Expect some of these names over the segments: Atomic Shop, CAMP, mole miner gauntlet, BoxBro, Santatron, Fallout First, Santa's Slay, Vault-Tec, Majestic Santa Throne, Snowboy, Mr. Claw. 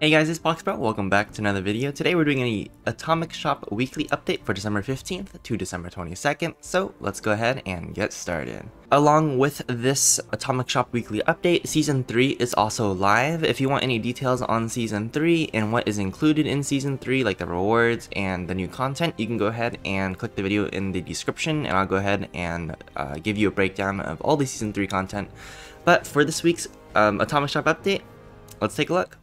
Hey guys, it's BoxBro. Welcome back to another video. Today we're doing an Atomic Shop weekly update for December 15th to December 22nd, so let's go ahead and get started. Along with this Atomic Shop weekly update, Season 3 is also live. If you want any details on Season 3 and what is included in Season 3, like the rewards and the new content, you can go ahead and click the video in the description and I'll go ahead and give you a breakdown of all the Season 3 content. But for this week's Atomic Shop update, let's take a look.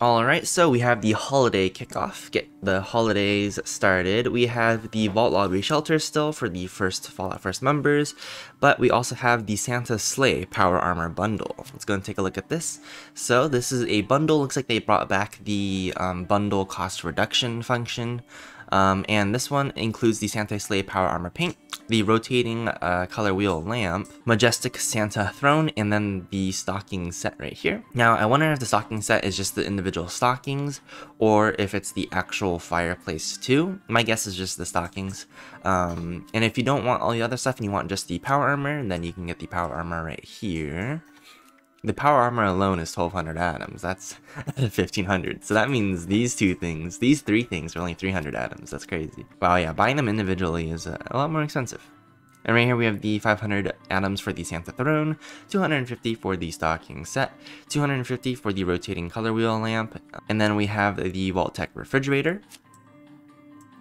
Alright, so we have the holiday kickoff, get the holidays started. We have the Vault Lobby Shelter still for the first Fallout First members, but we also have the Santa's Slay Power Armor Bundle. Let's go and take a look at this. So this is a bundle, looks like they brought back the bundle cost reduction function, and this one includes the Santa's Slay Power Armor Paint, the rotating color wheel lamp, Majestic Santa Throne, and then the stocking set right here. Now I wonder if the stocking set is just the individual stockings or if it's the actual fireplace too. My guess is just the stockings. And if you don't want all the other stuff and you want just the power armor, then you can get the power armor right here. The power armor alone is 1,200 atoms. That's 1,500. So that means these three things are only 300 atoms. That's crazy. Wow, yeah, buying them individually is a lot more expensive. And right here we have the 500 atoms for the Santa Throne, 250 for the stocking set, 250 for the rotating color wheel lamp, and then we have the Vault-Tec refrigerator.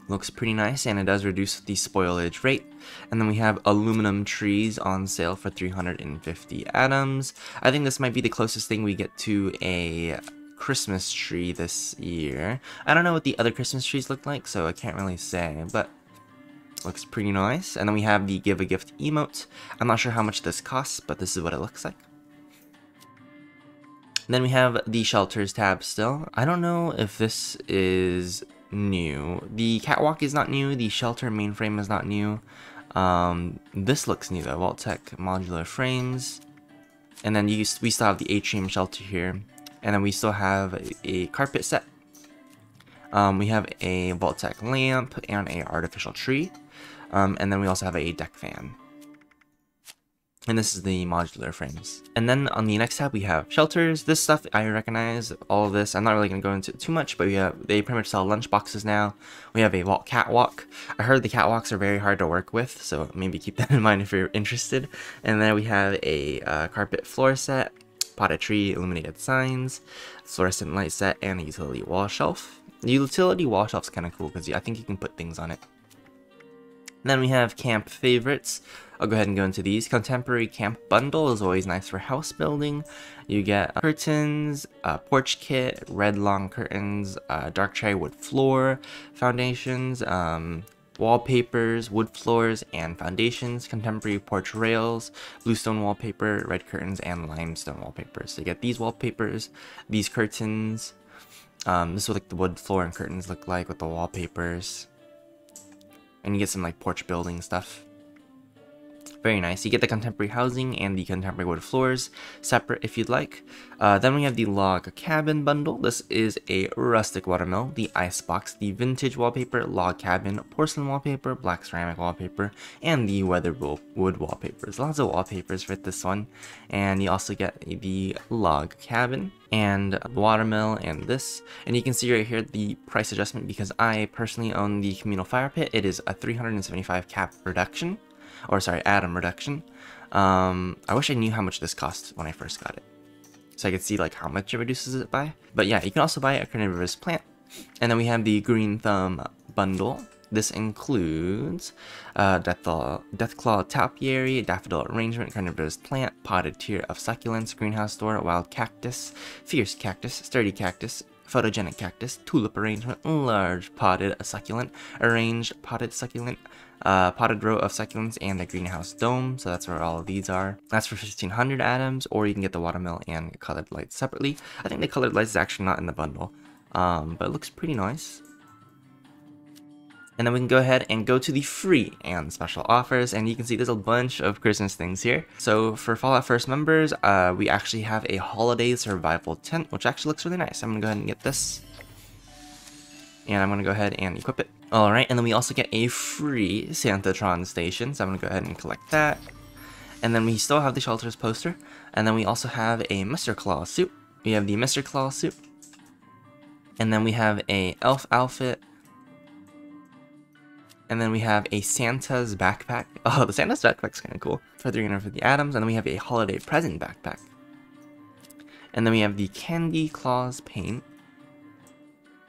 Looks pretty nice, and it does reduce the spoilage rate. And then we have aluminum trees on sale for 350 atoms. I think this might be the closest thing we get to a Christmas tree this year. I don't know what the other Christmas trees look like, so I can't really say, but looks pretty nice. And then we have the Give a Gift emote. I'm not sure how much this costs, but this is what it looks like. And then we have the Shelters tab still. I don't know if this is new. The catwalk is not new, the shelter mainframe is not new. This looks new though, Vault-Tec modular frames. And then we still have the atrium shelter here. And then we still have a carpet set. We have a Vault-Tec lamp and an artificial tree. And then we also have a deck fan. And this is the modular frames. And then on the next tab we have shelters. This stuff I recognize, all of this. I'm not really going to go into it too much, but they pretty much sell lunch boxes now. We have a Vault catwalk. I heard the catwalks are very hard to work with, so maybe keep that in mind if you're interested. And then we have a carpet floor set, potted tree, illuminated signs, fluorescent light set, and a utility wall shelf. The utility wall shelf's kind of cool because I think you can put things on it. And then we have camp favorites. I'll go ahead and go into these. Contemporary camp bundle is always nice for house building. You get curtains, porch kit, red long curtains, dark cherry wood floor, foundations, wallpapers, wood floors, and foundations, contemporary porch rails, bluestone wallpaper, red curtains, and limestone wallpapers. So you get these wallpapers, these curtains. This is what like the wood floor and curtains look like with the wallpapers. And you get some like porch building stuff. Very nice. You get the contemporary housing and the contemporary wood floors separate if you'd like. Then we have the log cabin bundle. This is a rustic watermill, the icebox, the vintage wallpaper, log cabin, porcelain wallpaper, black ceramic wallpaper, and the weatherwood wallpapers. Lots of wallpapers with this one. And you also get the log cabin and watermill and this. And you can see right here the price adjustment because I personally own the communal fire pit. It is a 375 cap reduction. Or sorry, atom reduction. I wish I knew how much this cost when I first got it, so I could see like how much it reduces it by. But yeah, you can also buy a carnivorous plant. And then we have the Green Thumb bundle. This includes Deathclaw Topiary, Daffodil Arrangement, Carnivorous Plant, Potted Tier of Succulents, Greenhouse Door, Wild Cactus, Fierce Cactus, Sturdy Cactus, Photogenic Cactus, Tulip Arrangement, Large Potted Succulent, Arranged Potted Succulent, potted row of succulents, and a greenhouse dome. So that's where all of these are. That's for 1,500 atoms, or you can get the watermill and colored lights separately. I think the colored lights is actually not in the bundle, but it looks pretty nice. And then we can go ahead and go to the free and special offers, and you can see there's a bunch of Christmas things here. So for Fallout First members, we actually have a holiday survival tent, which actually looks really nice. I'm gonna go ahead and get this, and I'm gonna go ahead and equip it. Alright, and then we also get a free Santatron station, so I'm gonna go ahead and collect that. And then we still have the shelters poster. And then we also have a Mr. Claw suit. We have the Mr. Claw suit. And then we have a elf outfit. And then we have a Santa's backpack. Oh, the Santa's backpack's kind of cool. For 350 atoms. And then we have a holiday present backpack. And then we have the Candy Claws paint.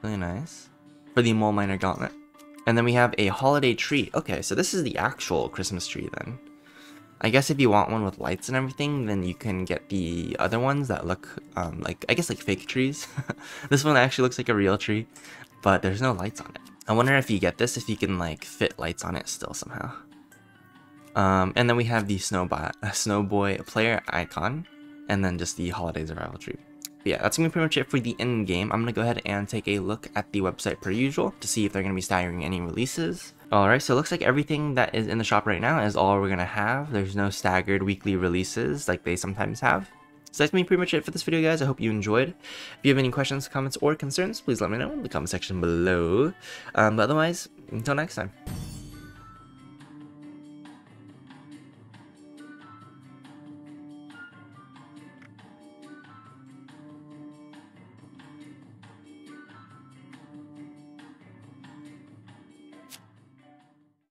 Really nice. For the mole miner gauntlet. And then we have a holiday tree. Okay, so this is the actual Christmas tree then. I guess if you want one with lights and everything, then you can get the other ones that look like, I guess, like fake trees. This one actually looks like a real tree, but there's no lights on it. I wonder if you get this, if you can like fit lights on it still somehow. And then we have the Snowboy player icon, and then just the holidays arrival tree. But yeah, that's gonna be pretty much it for the end game. I'm gonna go ahead and take a look at the website per usual to see if they're gonna be staggering any releases. Alright, so it looks like everything that is in the shop right now is all we're gonna have. There's no staggered weekly releases like they sometimes have. So that's gonna be pretty much it for this video, guys. I hope you enjoyed. If you have any questions, comments, or concerns, please let me know in the comment section below. But otherwise, until next time.